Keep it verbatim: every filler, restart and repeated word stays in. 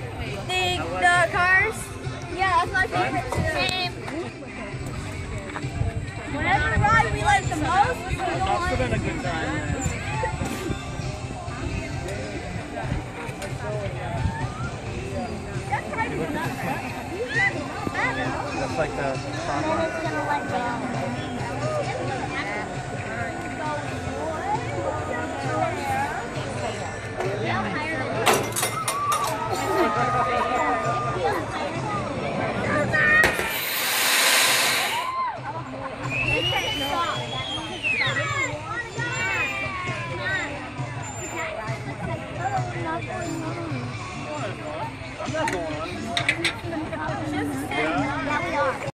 The, the cars? Yeah, that's my favorite too. Same. Whatever ride we like the most, we go on. That's been a good time. That's probably not bad. That's like the front.